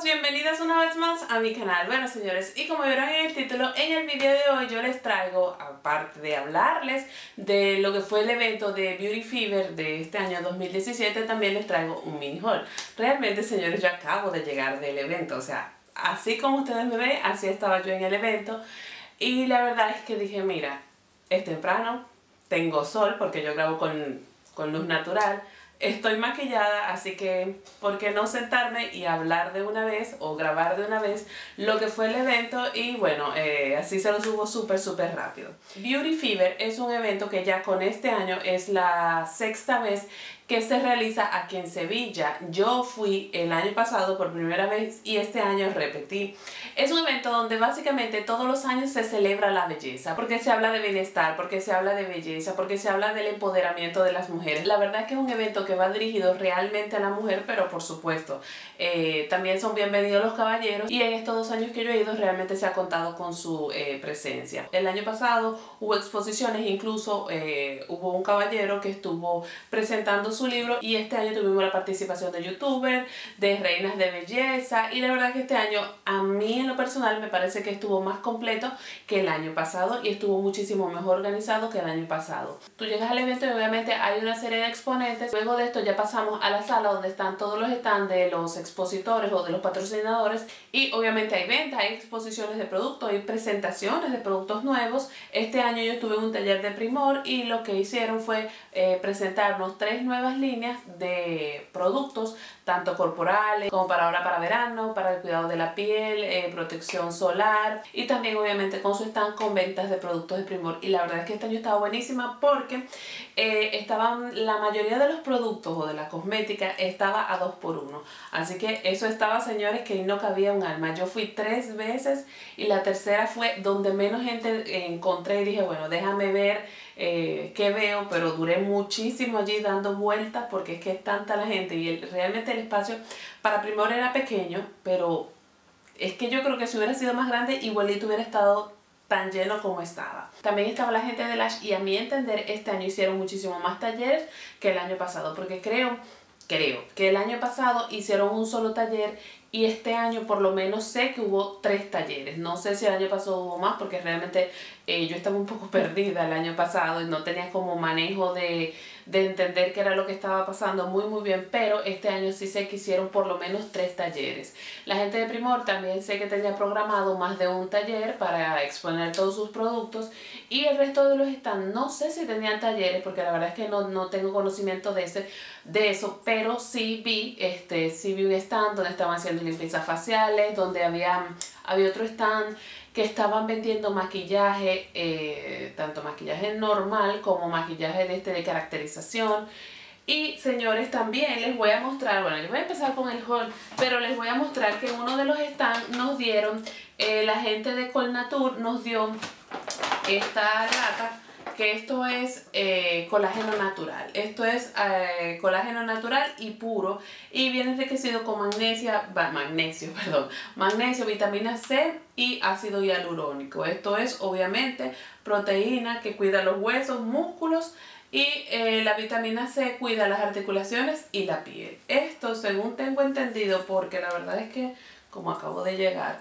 todos, bienvenidas una vez más a mi canal. Bueno señores, y como vieron en el título, en el video de hoy yo les traigo, aparte de hablarles de lo que fue el evento de Beauty Fever de este año 2017, también les traigo un mini haul. Realmente señores, yo acabo de llegar del evento, o sea, así como ustedes me ven, así estaba yo en el evento. Y la verdad es que dije, mira, es temprano, tengo sol porque yo grabo con luz natural. Estoy maquillada, así que ¿por qué no sentarme y hablar de una vez o grabar de una vez lo que fue el evento? Y bueno, así se lo subo súper rápido. Beauty Fever es un evento que ya con este año es la sexta vez que se realiza aquí en Sevilla. Yo fui el año pasado por primera vez y este año repetí. Es un evento donde básicamente todos los años se celebra la belleza, porque se habla de bienestar, porque se habla de belleza, porque se habla del empoderamiento de las mujeres. La verdad es que es un evento que va dirigido realmente a la mujer, pero por supuesto también son bienvenidos los caballeros, y en estos dos años que yo he ido realmente se ha contado con su presencia. El año pasado hubo exposiciones, incluso hubo un caballero que estuvo presentando su libro, y este año tuvimos la participación de youtubers, de reinas de belleza, y la verdad que este año a mí en lo personal me parece que estuvo más completo que el año pasado y estuvo muchísimo mejor organizado que el año pasado. Tú llegas al evento y obviamente hay una serie de exponentes. Luego de esto ya pasamos a la sala donde están todos los stands de los expositores o de los patrocinadores, y obviamente hay ventas, hay exposiciones de productos, hay presentaciones de productos nuevos. Este año yo estuve en un taller de Primor y lo que hicieron fue presentarnos tres nuevas líneas de productos, tanto corporales como para ahora para verano, para el cuidado de la piel, protección solar, y también obviamente con su stand con ventas de productos de Primor. Y la verdad es que este año estaba buenísima porque estaban la mayoría de los productos o de la cosmética estaba a 2x1, así que eso estaba señores que no cabía un alma. Yo fui tres veces y la tercera fue donde menos gente encontré y dije, bueno, déjame ver qué veo, pero duré muchísimo allí dando vueltas porque es que es tanta la gente, y realmente el espacio para Primor era pequeño, pero es que yo creo que si hubiera sido más grande igualito hubiera estado tan lleno como estaba. También estaba la gente de Lash, y a mi entender este año hicieron muchísimo más talleres que el año pasado, porque creo que el año pasado hicieron un solo taller y este año por lo menos sé que hubo tres talleres. No sé si el año pasado hubo más porque realmente yo estaba un poco perdida el año pasado y no tenía como manejo de entender qué era lo que estaba pasando muy bien, pero este año sí sé que hicieron por lo menos tres talleres. La gente de Primor también sé que tenía programado más de un taller para exponer todos sus productos, y el resto de los stands no sé si tenían talleres porque la verdad es que no tengo conocimiento de eso, pero sí vi un stand donde estaban haciendo limpiezas faciales, donde había otro stand que estaban vendiendo maquillaje, tanto maquillaje normal como maquillaje de caracterización. Y señores, también les voy a mostrar, bueno, les voy a empezar con el haul, pero les voy a mostrar que uno de los stands nos dieron, la gente de Colnatur nos dio esta lata, que esto es colágeno natural. Esto es colágeno natural y puro, y viene enriquecido con magnesio, vitamina C y ácido hialurónico. Esto es obviamente proteína que cuida los huesos, músculos, y la vitamina C cuida las articulaciones y la piel. Esto según tengo entendido, porque la verdad es que como acabo de llegar,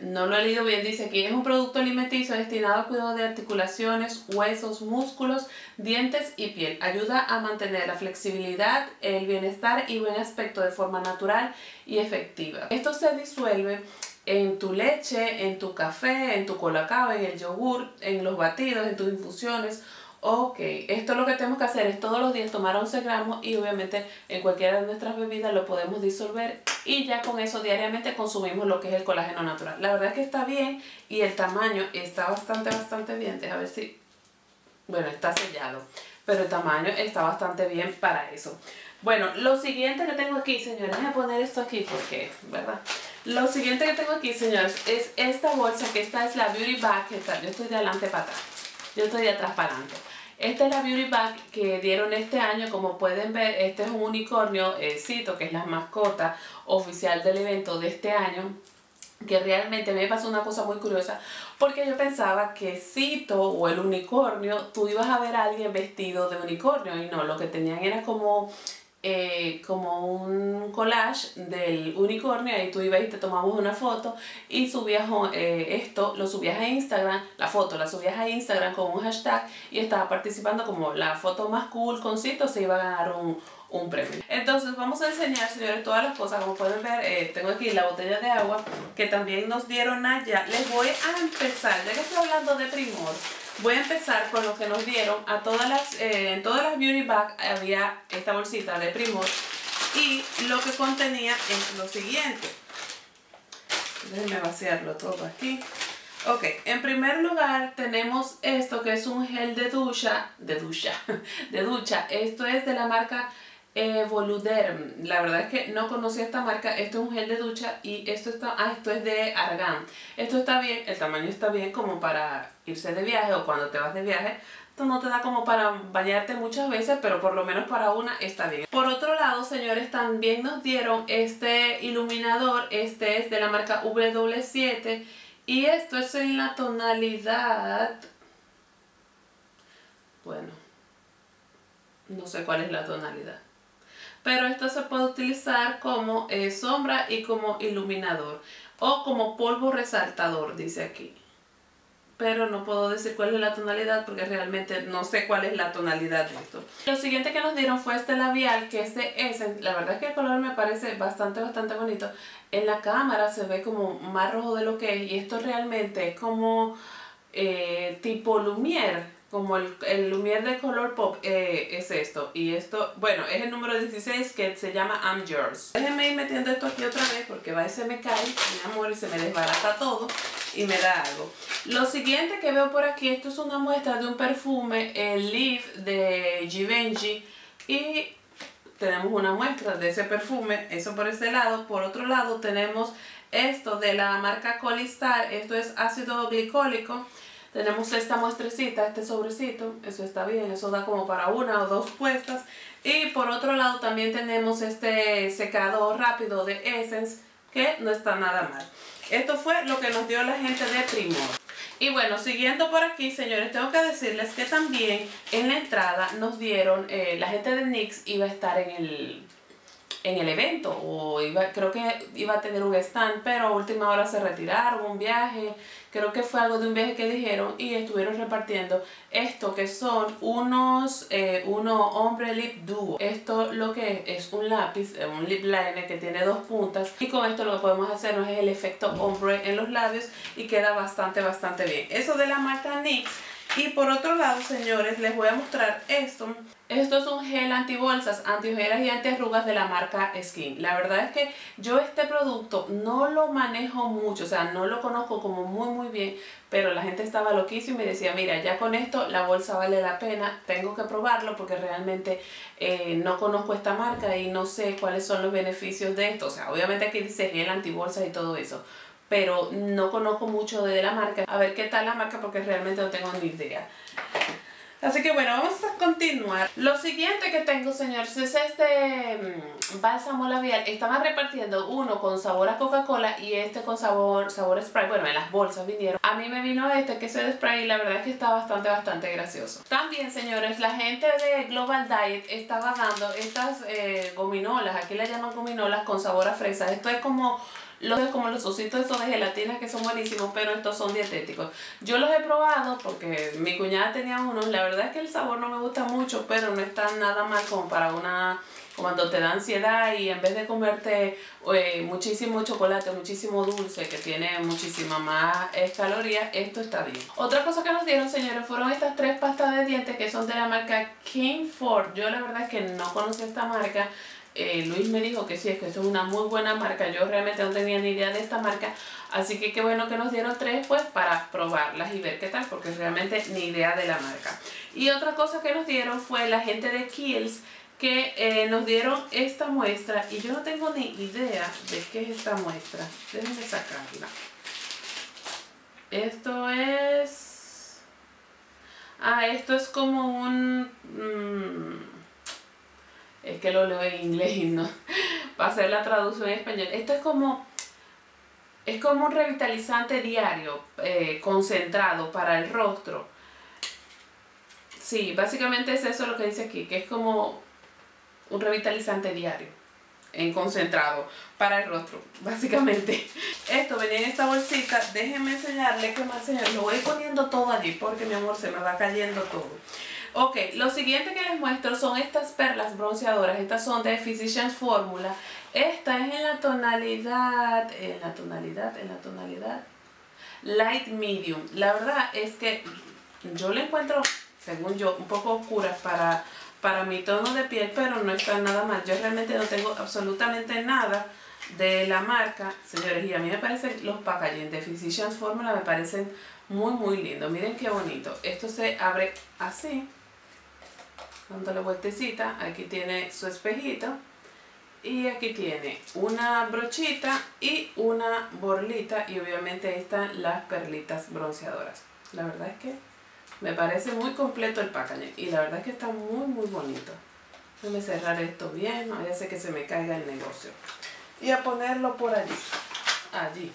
no lo he leído bien, dice aquí es un producto alimenticio destinado al cuidado de articulaciones, huesos, músculos, dientes y piel. Ayuda a mantener la flexibilidad, el bienestar y buen aspecto de forma natural y efectiva. Esto se disuelve en tu leche, en tu café, en tu colacao, en el yogur, en los batidos, en tus infusiones. Ok, esto lo que tenemos que hacer es todos los días tomar 11 gramos y obviamente en cualquiera de nuestras bebidas lo podemos disolver, y ya con eso diariamente consumimos lo que es el colágeno natural. La verdad es que está bien, y el tamaño está bastante bien. Deja ver si... bueno, está sellado, pero el tamaño está bastante bien para eso. Bueno, lo siguiente que tengo aquí, señores, voy a poner esto aquí porque, ¿verdad? Lo siguiente que tengo aquí, señores, es esta bolsa, que esta es la Beauty Bag que está... yo estoy de adelante para atrás, yo estoy de atrás para adelante. Esta es la Beauty Bag que dieron este año. Como pueden ver, este es un unicornio, Cito, que es la mascota oficial del evento de este año, que realmente me pasó una cosa muy curiosa, porque yo pensaba que Cito o el unicornio, tú ibas a ver a alguien vestido de unicornio, y no, lo que tenían era como como un collage del unicornio, ahí tú ibas y te tomamos una foto y subías esto, lo subías a Instagram, la foto la subías a Instagram con un hashtag y estabas participando como la foto más cool con cito, se iba a ganar un premio. Entonces vamos a enseñar, señores, todas las cosas. Como pueden ver, tengo aquí la botella de agua que también nos dieron allá. Les voy a empezar, ya que estoy hablando de Primor, voy a empezar con lo que nos dieron. A todas las, en todas las beauty bags había esta bolsita de Primor y lo que contenía es lo siguiente. Déjenme vaciarlo todo aquí. Ok, en primer lugar tenemos esto que es un gel de ducha, esto es de la marca Evoluderm. La verdad es que no conocía esta marca. Esto es un gel de ducha y esto está, esto es de argán. Esto está bien, el tamaño está bien como para irse de viaje o cuando te vas de viaje. Esto no te da como para bañarte muchas veces, pero por lo menos para una está bien. Por otro lado, señores, también nos dieron este iluminador. Este es de la marca W7 y esto es en la tonalidad, bueno, no sé cuál es la tonalidad, pero esto se puede utilizar como sombra y como iluminador o como polvo resaltador, dice aquí, pero no puedo decir cuál es la tonalidad porque realmente no sé cuál es la tonalidad de esto. Lo siguiente que nos dieron fue este labial que es de Essence. La verdad es que el color me parece bastante bonito. En la cámara se ve como más rojo de lo que es y esto realmente es como tipo Lumière. Como el Lumière de color pop es esto. Y esto, bueno, es el número 16 que se llama I'm Yours. Déjenme ir metiendo esto aquí otra vez porque va y se me cae, mi amor, y se me desbarata todo y me da algo. Lo siguiente que veo por aquí, esto es una muestra de un perfume, el Leaf de Givenchy. Y tenemos una muestra de ese perfume, eso por este lado. Por otro lado tenemos esto de la marca Colistar, esto es ácido glicólico. Tenemos esta muestrecita, este sobrecito, eso está bien, eso da como para una o dos puestas. Y por otro lado también tenemos este secador rápido de Essence, que no está nada mal. Esto fue lo que nos dio la gente de Primor. Y bueno, siguiendo por aquí, señores, tengo que decirles que también en la entrada nos dieron, la gente de NYX iba a estar en el evento, o creo que iba a tener un stand, pero a última hora se retiraron, un viaje, creo que fue algo de un viaje que dijeron, y estuvieron repartiendo esto que son unos Ombre Lip Duo. Esto lo que es un lápiz, un lip liner que tiene dos puntas, y con esto lo que podemos hacernos es el efecto ombre en los labios y queda bastante bien. Eso de la marca NYX. Y por otro lado, señores, les voy a mostrar esto. Esto es un gel antibolsas, antiojeras y antiarrugas de la marca SKIN. La verdad es que yo este producto no lo manejo mucho, o sea, no lo conozco como muy bien, pero la gente estaba loquísima y decía, mira, ya con esto la bolsa vale la pena, tengo que probarlo porque realmente no conozco esta marca y no sé cuáles son los beneficios de esto. O sea, obviamente aquí dice gel antibolsas y todo eso, pero no conozco mucho de la marca. A ver qué tal la marca porque realmente no tengo ni idea. Así que bueno, vamos a continuar. Lo siguiente que tengo, señores, es este bálsamo labial. Estaban repartiendo uno con sabor a Coca-Cola y este con sabor spray. Bueno, en las bolsas vinieron. A mí me vino este que es de spray y la verdad es que está bastante gracioso. También, señores, la gente de Global Diet estaba dando estas gominolas. Aquí las llaman gominolas con sabor a fresa. Esto es como... los ositos esos de gelatinas que son buenísimos, pero estos son dietéticos. Yo los he probado porque mi cuñada tenía unos. La verdad es que el sabor no me gusta mucho, pero no está nada mal como para una... cuando te da ansiedad y en vez de comerte muchísimo chocolate, muchísimo dulce que tiene muchísima más calorías, esto está bien. Otra cosa que nos dieron, señores, fueron estas tres pastas de dientes que son de la marca Kingford. Yo la verdad es que no conocía esta marca. Luis me dijo que sí, es que esto es una muy buena marca. Yo realmente no tenía ni idea de esta marca, así que qué bueno que nos dieron tres pues para probarlas y ver qué tal, porque realmente ni idea de la marca. Y otra cosa que nos dieron fue la gente de Kiehl's, que nos dieron esta muestra y yo no tengo ni idea de qué es esta muestra. Déjenme sacarla. Esto es... ah, esto es como un... es que lo leo en inglés y no para hacer la traducción en español. Esto es como... es como un revitalizante diario concentrado para el rostro. Sí, básicamente es eso lo que dice aquí, que es como un revitalizante diario en concentrado para el rostro, básicamente. Esto venía en esta bolsita. Déjenme enseñarles qué más, señor. Lo voy poniendo todo allí porque, mi amor, se me va cayendo todo. Ok, lo siguiente que les muestro son estas perlas bronceadoras. Estas son de Physicians Formula. Esta es en la tonalidad, Light Medium. La verdad es que yo la encuentro, según yo, un poco oscura para mi tono de piel, pero no está nada mal. Yo realmente no tengo absolutamente nada de la marca, señores, y a mí me parecen los packaging de Physicians Formula, me parecen muy muy lindos. Miren qué bonito, esto se abre así, dándole vueltecita. Aquí tiene su espejito y aquí tiene una brochita y una borlita, y obviamente están las perlitas bronceadoras. La verdad es que me parece muy completo el packaging y la verdad es que está muy muy bonito. Déjame cerrar esto bien, no vaya a ser que se me caiga el negocio, y a ponerlo por allí,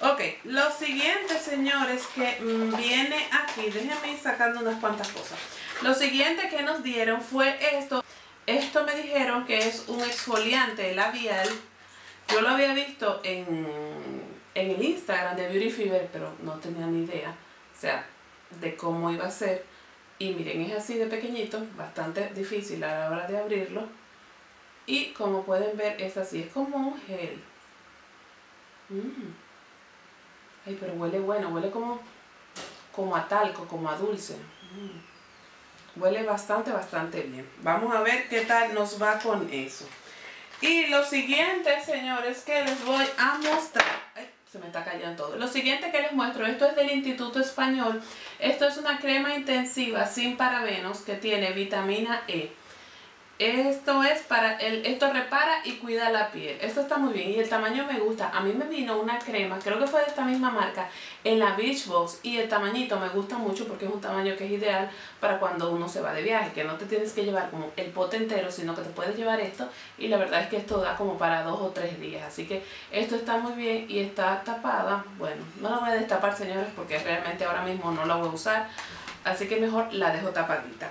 Ok, lo siguiente, señores, que viene aquí, déjenme ir sacando unas cuantas cosas. Lo siguiente que nos dieron fue esto. Esto me dijeron que es un exfoliante labial. Yo lo había visto en el Instagram de Beauty Fever, pero no tenía ni idea, o sea, de cómo iba a ser. Y miren, es así de pequeñito, bastante difícil a la hora de abrirlo. Y como pueden ver, es así, es como un gel. Ay, pero huele bueno, huele como a talco, como a dulce. Huele bastante, bastante bien. Vamos a ver qué tal nos va con eso. Y lo siguiente, señores, que les voy a mostrar. Ay, se me está cayendo todo. Lo siguiente que les muestro, esto es del Instituto Español. Esto es una crema intensiva sin parabenos que tiene vitamina E. Esto es esto repara y cuida la piel. Esto está muy bien y el tamaño me gusta. A mí me vino una crema, creo que fue de esta misma marca, en la Beach Box, y el tamañito me gusta mucho porque es un tamaño que es ideal para cuando uno se va de viaje, que no te tienes que llevar como el pote entero, sino que te puedes llevar esto, y la verdad es que esto da como para 2 o 3 días. Así que esto está muy bien y está tapada. Bueno, no la voy a destapar, señores, porque realmente ahora mismo no la voy a usar, así que mejor la dejo tapadita.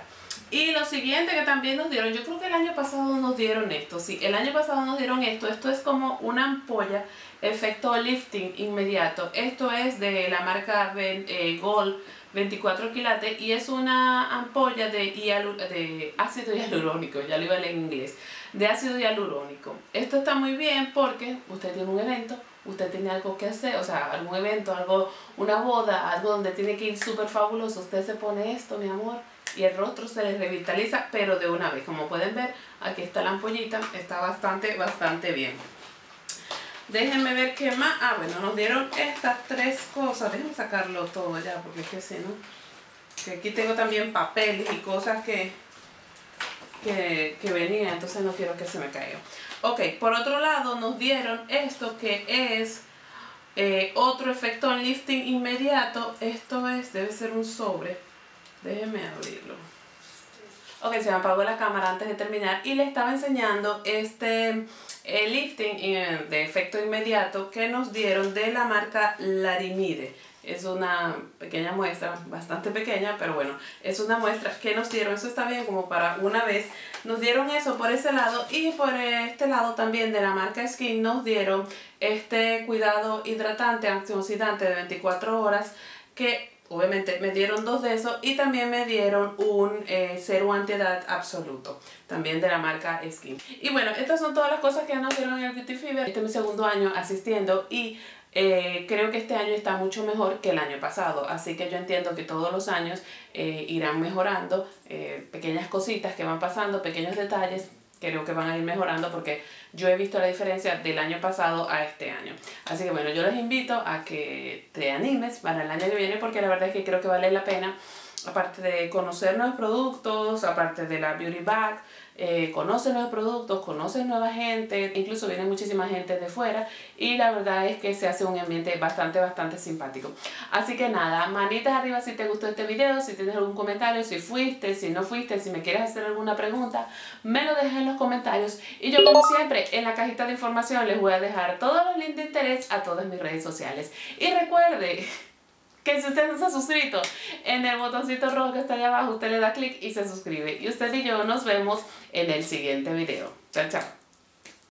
Y lo siguiente que también nos dieron, yo creo que el año pasado nos dieron esto, sí, el año pasado nos dieron esto. Esto es como una ampolla, efecto lifting inmediato. Esto es de la marca Gold 24 kilates y es una ampolla de ácido hialurónico, ya lo iba a leer en inglés, de ácido hialurónico. Esto está muy bien porque usted tiene un evento, usted tiene algo que hacer, o sea, algún evento, algo, una boda, algo donde tiene que ir súper fabuloso. Usted se pone esto, mi amor, y el rostro se les revitaliza, pero de una vez. Como pueden ver, aquí está la ampollita, está bastante, bastante bien. Déjenme ver qué más. Ah, bueno, nos dieron estas 3 cosas. Déjenme sacarlo todo ya, porque es que si no, que aquí tengo también papeles y cosas que venían, entonces no quiero que se me caiga. Ok, por otro lado nos dieron esto que es otro efecto lifting inmediato. Esto es, debe ser un sobre. Déjenme abrirlo. Ok, se me apagó la cámara antes de terminar y le estaba enseñando este lifting de efecto inmediato que nos dieron de la marca Larimide. Es una pequeña muestra, bastante pequeña, pero bueno, es una muestra que nos dieron. Eso está bien como para una vez. Nos dieron eso por ese lado, y por este lado también de la marca SKIN nos dieron este cuidado hidratante antioxidante de 24 horas que... Obviamente me dieron 2 de esos, y también me dieron un serum antiedad absoluto, también de la marca Skin. Y bueno, estas son todas las cosas que nos dieron en el Beauty Fever. Este es mi segundo año asistiendo y creo que este año está mucho mejor que el año pasado. Así que yo entiendo que todos los años irán mejorando, pequeñas cositas que van pasando, pequeños detalles. Creo que van a ir mejorando porque yo he visto la diferencia del año pasado a este año. Así que bueno, yo les invito a que te animes para el año que viene, porque la verdad es que creo que vale la pena. Aparte de conocer nuevos productos, aparte de la Beauty Bag, conoces nuevos productos, conoces nueva gente, incluso viene muchísima gente de fuera, y la verdad es que se hace un ambiente bastante, bastante simpático. Así que nada, manitas arriba si te gustó este video, si tienes algún comentario, si fuiste, si no fuiste, si me quieres hacer alguna pregunta, me lo dejas en los comentarios. Y yo, como siempre, en la cajita de información les voy a dejar todos los links de interés a todas mis redes sociales. Y recuerde... que si usted no se ha suscrito, en el botoncito rojo que está allá abajo usted le da clic y se suscribe. Y usted y yo nos vemos en el siguiente video. Chao, chao.